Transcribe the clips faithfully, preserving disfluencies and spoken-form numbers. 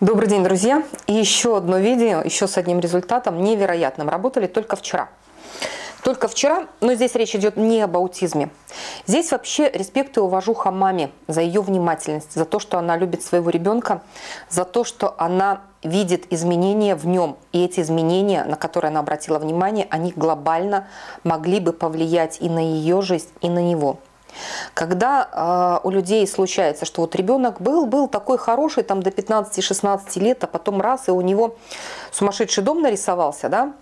Добрый день, друзья! И еще одно видео, еще с одним результатом невероятным. Работали только вчера. Только вчера, но здесь речь идет не об аутизме. Здесь вообще респект и уважуха маме за ее внимательность, за то, что она любит своего ребенка, за то, что она видит изменения в нем. И эти изменения, на которые она обратила внимание, они глобально могли бы повлиять и на ее жизнь, и на него. Когда э, у людей случается, что вот ребенок был, был такой хороший, там до пятнадцати-шестнадцати лет, а потом раз, и у него сумасшедший дом нарисовался, да,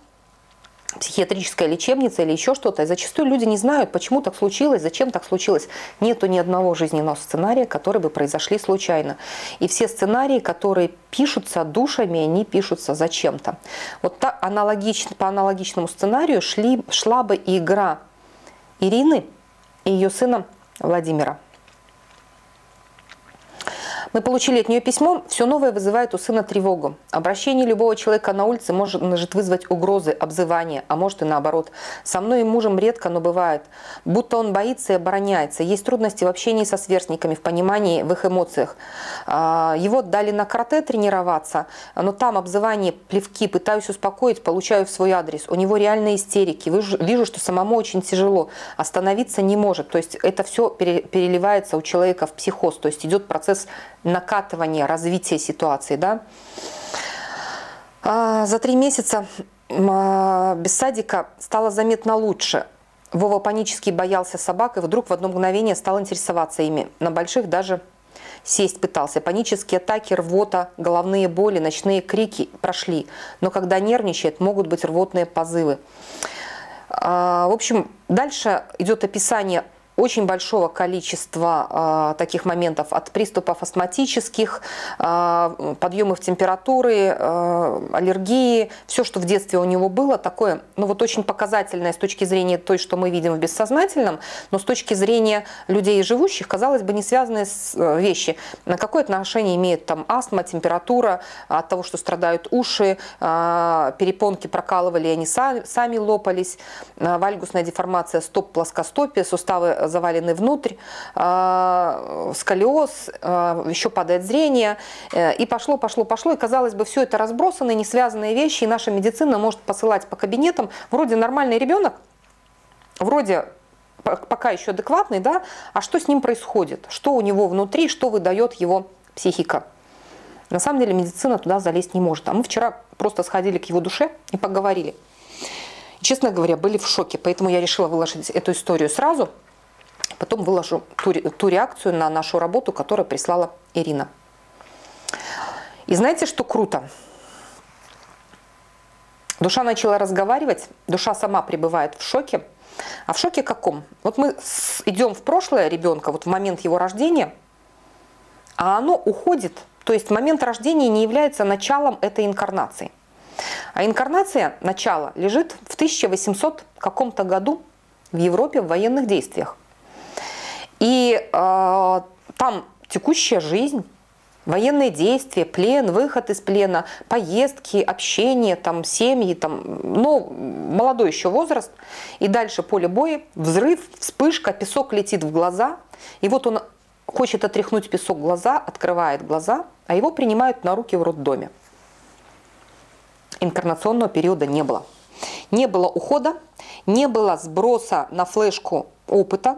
психиатрическая лечебница или еще что-то, и зачастую люди не знают, почему так случилось, зачем так случилось. Нету ни одного жизненного сценария, которые бы произошли случайно. И все сценарии, которые пишутся душами, они пишутся зачем-то. Вот так, аналогично, по аналогичному сценарию шли, шла бы и игра Ирины и ее сына Владимира. Мы получили от нее письмо. Все новое вызывает у сына тревогу. Обращение любого человека на улице может вызвать угрозы, обзывания, а может и наоборот. Со мной и мужем редко, но бывает. Будто он боится и обороняется. Есть трудности в общении со сверстниками, в понимании, в их эмоциях. Его дали на карате тренироваться, но там обзывание, плевки, пытаюсь успокоить, получаю в свой адрес. У него реальные истерики. Вижу, что самому очень тяжело. Остановиться не может. То есть это все переливается у человека в психоз. То есть идет процесс накатывание, развитие ситуации, да. За три месяца без садика стало заметно лучше. Вова панически боялся собак и вдруг в одно мгновение стал интересоваться ими. На больших даже сесть пытался. Панические атаки, рвота, головные боли, ночные крики прошли. Но когда нервничает, могут быть рвотные позывы. В общем, дальше идет описание очень большого количества э, таких моментов, от приступов астматических, э, подъемов температуры, э, аллергии, все, что в детстве у него было, такое, ну вот очень показательное с точки зрения той, что мы видим в бессознательном, но с точки зрения людей, живущих, казалось бы, не связанные с э, вещи. На какое отношение имеет там астма, температура, от того, что страдают уши, э, перепонки прокалывали, они сами, сами лопались, э, вальгусная деформация стоп, плоскостопие, суставы завалены внутрь, э, сколиоз, э, еще падает зрение. Э, и пошло, пошло, пошло. И, казалось бы, все это разбросанные, несвязанные вещи. И наша медицина может посылать по кабинетам. Вроде нормальный ребенок, вроде пока еще адекватный, да? А что с ним происходит? Что у него внутри, что выдает его психика? На самом деле медицина туда залезть не может. А мы вчера просто сходили к его душе и поговорили. И, честно говоря, были в шоке. Поэтому я решила выложить эту историю сразу. Потом выложу ту, ту реакцию на нашу работу, которую прислала Ирина. И знаете, что круто? Душа начала разговаривать, душа сама пребывает в шоке. А в шоке каком? Вот мы с, идем в прошлое ребенка, вот в момент его рождения, а оно уходит. То есть момент рождения не является началом этой инкарнации. А инкарнация, начало, лежит в тысяча восемьсот каком-то году в Европе в военных действиях. И э, там текущая жизнь, военные действия, плен, выход из плена, поездки, общение, там, семьи, там, ну, молодой еще возраст. И дальше поле боя, взрыв, вспышка, песок летит в глаза. И вот он хочет отряхнуть песок глаза, открывает глаза, а его принимают на руки в роддоме. Инкарнационного периода не было. Не было ухода, не было сброса на флешку опыта.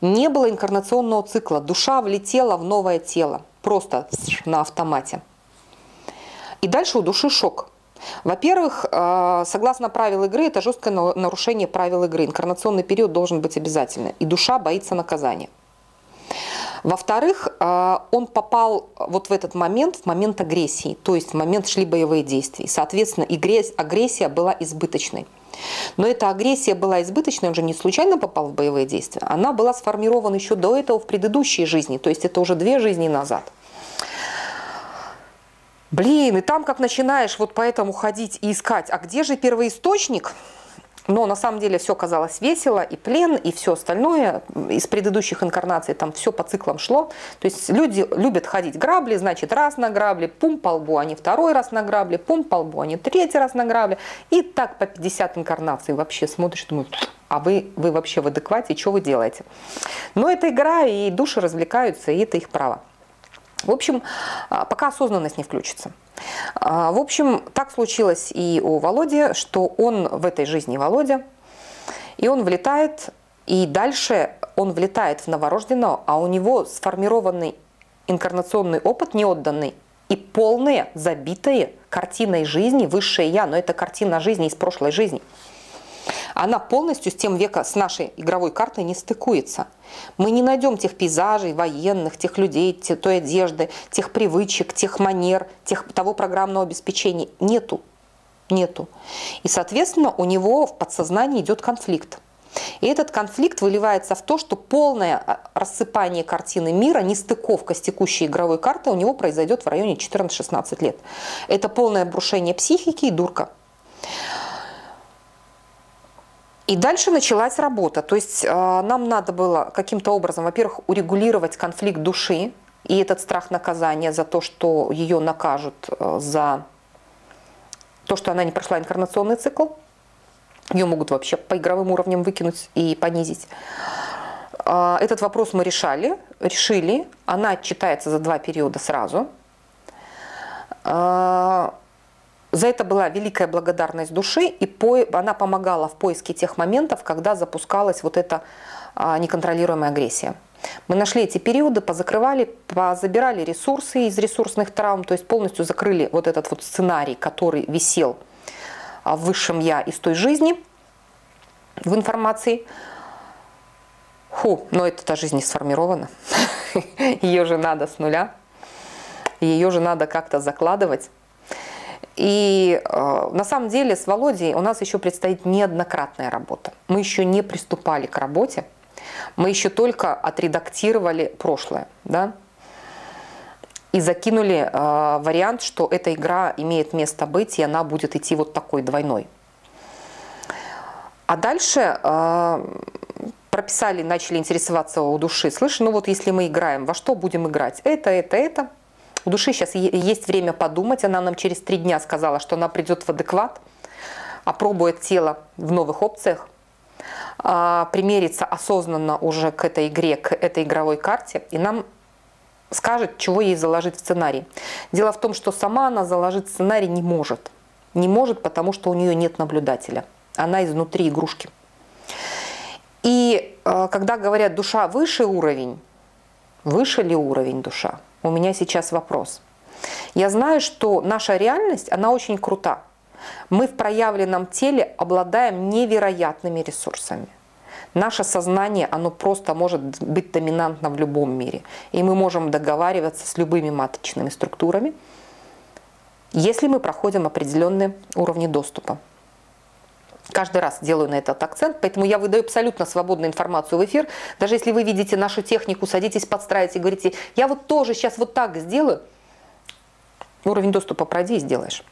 Не было инкарнационного цикла. Душа влетела в новое тело. Просто на автомате. И дальше у души шок. Во-первых, согласно правил игры, это жесткое нарушение правил игры. Инкарнационный период должен быть обязательно. И душа боится наказания. Во-вторых, он попал вот в этот момент, в момент агрессии. То есть в момент шли боевые действия. И, соответственно, агрессия была избыточной. Но эта агрессия была избыточной, он же не случайно попал в боевые действия. Она была сформирована еще до этого в предыдущей жизни, то есть это уже две жизни назад. Блин, и там как начинаешь вот поэтому ходить и искать, а где же первоисточник? Но на самом деле все казалось весело, и плен, и все остальное. Из предыдущих инкарнаций там все по циклам шло. То есть люди любят ходить грабли, значит раз на грабли, пум по лбу, они второй раз на грабли, пум по лбу, они третий раз на грабли. И так по пятьдесят инкарнаций вообще смотришь, думаешь, а вы, вы вообще в адеквате, что вы делаете? Но это игра, и души развлекаются, и это их право. В общем, пока осознанность не включится. В общем, так случилось и у Володи, что он в этой жизни Володя, и он влетает, и дальше он влетает в новорожденного, а у него сформированный инкарнационный опыт, неотданный, и полная, забитая картиной жизни, высшее я, но это картина жизни из прошлой жизни. Она полностью с тем века, с нашей игровой картой не стыкуется. Мы не найдем тех пейзажей военных, тех людей, той одежды, тех привычек, тех манер, тех, того программного обеспечения. Нету. Нету. И, соответственно, у него в подсознании идет конфликт. И этот конфликт выливается в то, что полное рассыпание картины мира, нестыковка с текущей игровой картой у него произойдет в районе четырнадцати-шестнадцати лет. Это полное обрушение психики и дурка. И дальше началась работа. То есть нам надо было каким-то образом, во-первых, урегулировать конфликт души и этот страх наказания за то, что ее накажут за то, что она не прошла инкарнационный цикл. Ее могут вообще по игровым уровням выкинуть и понизить. Этот вопрос мы решали, решили. Она отчитается за два периода сразу. За это была великая благодарность души, и по... она помогала в поиске тех моментов, когда запускалась вот эта а, неконтролируемая агрессия. Мы нашли эти периоды, позакрывали, позабирали ресурсы из ресурсных травм, то есть полностью закрыли вот этот вот сценарий, который висел в высшем я из той жизни, в информации. Ху, но эта та жизнь не сформирована, ее же надо с нуля, ее же надо как-то закладывать. И э, на самом деле с Володей у нас еще предстоит неоднократная работа. Мы еще не приступали к работе, мы еще только отредактировали прошлое, да, и закинули э, вариант, что эта игра имеет место быть, и она будет идти вот такой двойной. А дальше э, прописали, начали интересоваться у души. Слышь, ну вот если мы играем, во что будем играть? Это, это, это. У души сейчас есть время подумать. Она нам через три дня сказала, что она придет в адекват, опробует тело в новых опциях, примерится осознанно уже к этой игре, к этой игровой карте, и нам скажет, чего ей заложить в сценарий. Дело в том, что сама она заложить сценарий не может. Не может, потому что у нее нет наблюдателя. Она изнутри игрушки. И когда говорят «душа выше уровень», выше ли уровень душа? У меня сейчас вопрос. Я знаю, что наша реальность, она очень крута. Мы в проявленном теле обладаем невероятными ресурсами. Наше сознание, оно просто может быть доминантно в любом мире. И мы можем договариваться с любыми маточными структурами, если мы проходим определенные уровни доступа. Каждый раз делаю на этот акцент, поэтому я выдаю абсолютно свободную информацию в эфир. Даже если вы видите нашу технику, садитесь, подстраиваете, говорите, я вот тоже сейчас вот так сделаю. Уровень доступа пройди и сделаешь.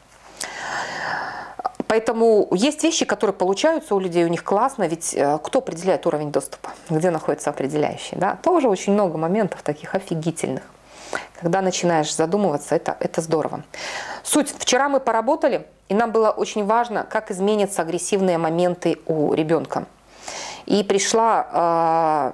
Поэтому есть вещи, которые получаются у людей, у них классно, ведь кто определяет уровень доступа? Где находится определяющий? Да? Тоже очень много моментов таких офигительных. Когда начинаешь задумываться, это, это здорово. Суть. Вчера мы поработали. И нам было очень важно, как изменятся агрессивные моменты у ребенка. И пришла э,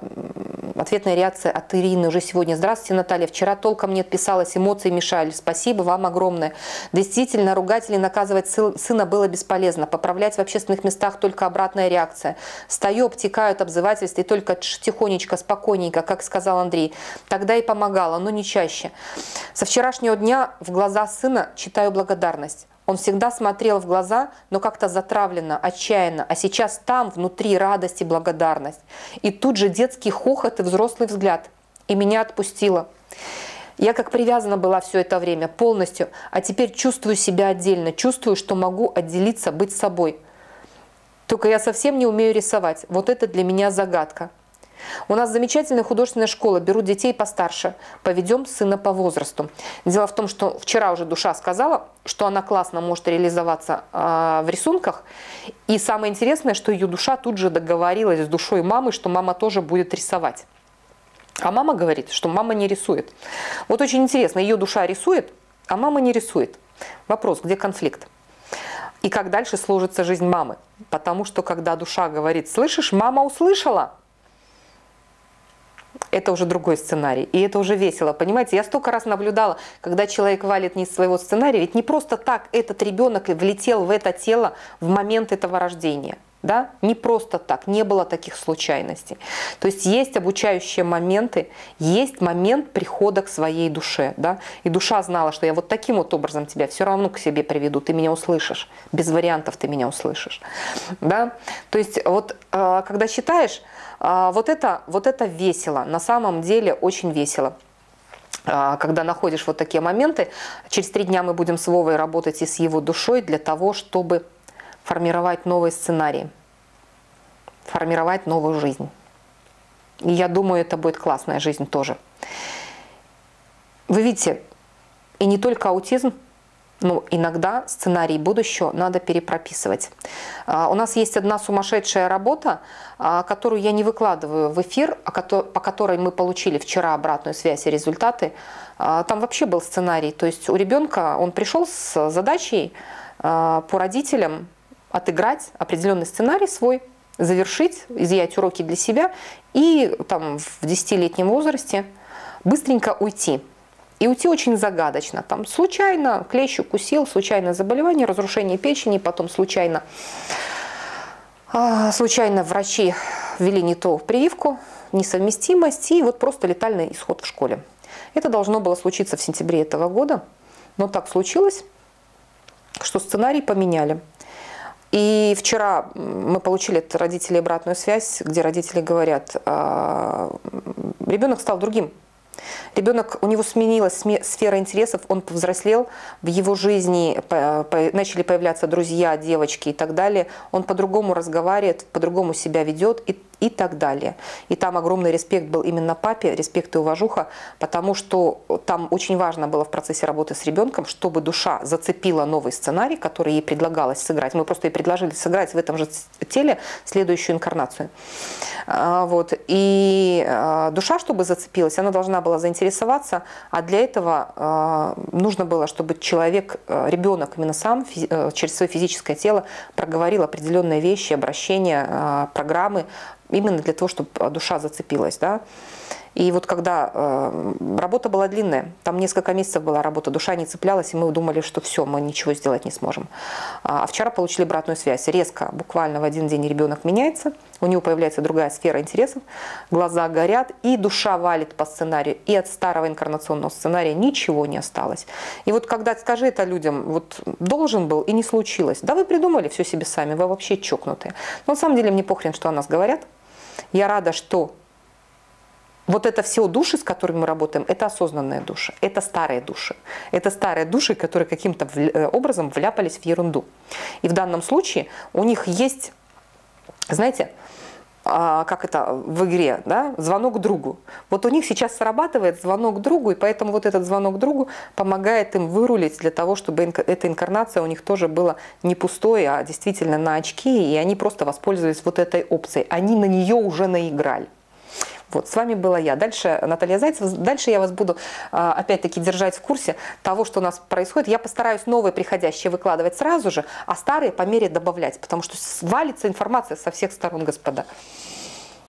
ответная реакция от Ирины уже сегодня. Здравствуйте, Наталья. Вчера толком не отписалась, эмоции мешали. Спасибо вам огромное. Действительно, ругать или наказывать сына было бесполезно. Поправлять в общественных местах только обратная реакция. Стою, обтекают обзывательства, и только тихонечко, спокойненько, как сказал Андрей. Тогда и помогало, но не чаще. Со вчерашнего дня в глаза сына читаю благодарность. Он всегда смотрел в глаза, но как-то затравленно, отчаянно, а сейчас там внутри радость и благодарность. И тут же детский хохот и взрослый взгляд. И меня отпустило. Я как привязана была все это время полностью, а теперь чувствую себя отдельно, чувствую, что могу отделиться, быть собой. Только я совсем не умею рисовать. Вот это для меня загадка. У нас замечательная художественная школа, берут детей постарше, поведем сына по возрасту. Дело в том, что вчера уже душа сказала, что она классно может реализоваться э, в рисунках. И самое интересное, что ее душа тут же договорилась с душой мамы, что мама тоже будет рисовать. А мама говорит, что мама не рисует. Вот очень интересно, ее душа рисует, а мама не рисует. Вопрос, где конфликт? И как дальше сложится жизнь мамы? Потому что когда душа говорит, слышишь, мама услышала. это уже другой сценарий. И это уже весело, понимаете? Я столько раз наблюдала, когда человек валит не из своего сценария, ведь не просто так этот ребенок влетел в это тело в момент этого рождения. Да? Не просто так, не было таких случайностей. То есть есть обучающие моменты, есть момент прихода к своей душе. Да? И душа знала, что я вот таким вот образом тебя все равно к себе приведу, ты меня услышишь. Без вариантов ты меня услышишь. Да? То есть вот когда считаешь, вот это, вот это весело, на самом деле очень весело. Когда находишь вот такие моменты, через три дня мы будем с Вовой работать и с его душой для того, чтобы формировать новые сценарии, формировать новую жизнь. И я думаю, это будет классная жизнь тоже. Вы видите, и не только аутизм, но иногда сценарий будущего надо перепрописывать. У нас есть одна сумасшедшая работа, которую я не выкладываю в эфир, по которой мы получили вчера обратную связь и результаты. Там вообще был сценарий, то есть у ребенка он пришел с задачей по родителям отыграть определенный сценарий свой, завершить, изъять уроки для себя и там, в десятилетнем возрасте быстренько уйти. И уйти очень загадочно. Там случайно клещ укусил, случайное заболевание, разрушение печени, потом случайно, случайно врачи ввели не ту прививку, несовместимость и вот просто летальный исход в школе. Это должно было случиться в сентябре этого года, но так случилось, что сценарий поменяли. И вчера мы получили от родителей обратную связь, где родители говорят, ребенок стал другим. Ребенок, у него сменилась сфера интересов, он повзрослел, в его жизни начали появляться друзья, девочки и так далее. Он по-другому разговаривает, по-другому себя ведет и, и так далее. И там огромный респект был именно папе, респект и уважуха, потому что там очень важно было в процессе работы с ребенком, чтобы душа зацепила новый сценарий, который ей предлагалось сыграть. Мы просто ей предложили сыграть в этом же теле следующую инкарнацию. Вот. И душа, чтобы зацепилась, она должна была заинтересоваться, а для этого э, нужно было, чтобы человек, э, ребенок именно сам физи- э, через свое физическое тело проговорил определенные вещи, обращения, э, программы, именно для того, чтобы душа зацепилась. Да? И вот когда э, работа была длинная, там несколько месяцев была работа, душа не цеплялась, и мы думали, что все, мы ничего сделать не сможем. А вчера получили обратную связь. Резко, буквально в один день ребенок меняется, у него появляется другая сфера интересов, глаза горят, и душа валит по сценарию. И от старого инкарнационного сценария ничего не осталось. И вот когда, скажи это людям, вот должен был и не случилось. Да вы придумали все себе сами, вы вообще чокнутые. Но на самом деле мне похрен, что о нас говорят. Я рада, что вот это все души, с которыми мы работаем, это осознанные души, это старые души. Это старые души, которые каким-то образом вляпались в ерунду. И в данном случае у них есть, знаете, как это в игре, да, звонок другу. Вот у них сейчас срабатывает звонок другу, и поэтому вот этот звонок другу помогает им вырулить для того, чтобы эта инкарнация у них тоже была не пустой, а действительно на очки, и они просто воспользовались вот этой опцией. Они на нее уже наиграли. Вот, с вами была я. Дальше Наталья Зайцева. Дальше я вас буду, опять-таки, держать в курсе того, что у нас происходит. Я постараюсь новые приходящие выкладывать сразу же, а старые по мере добавлять, потому что валится информация со всех сторон, господа.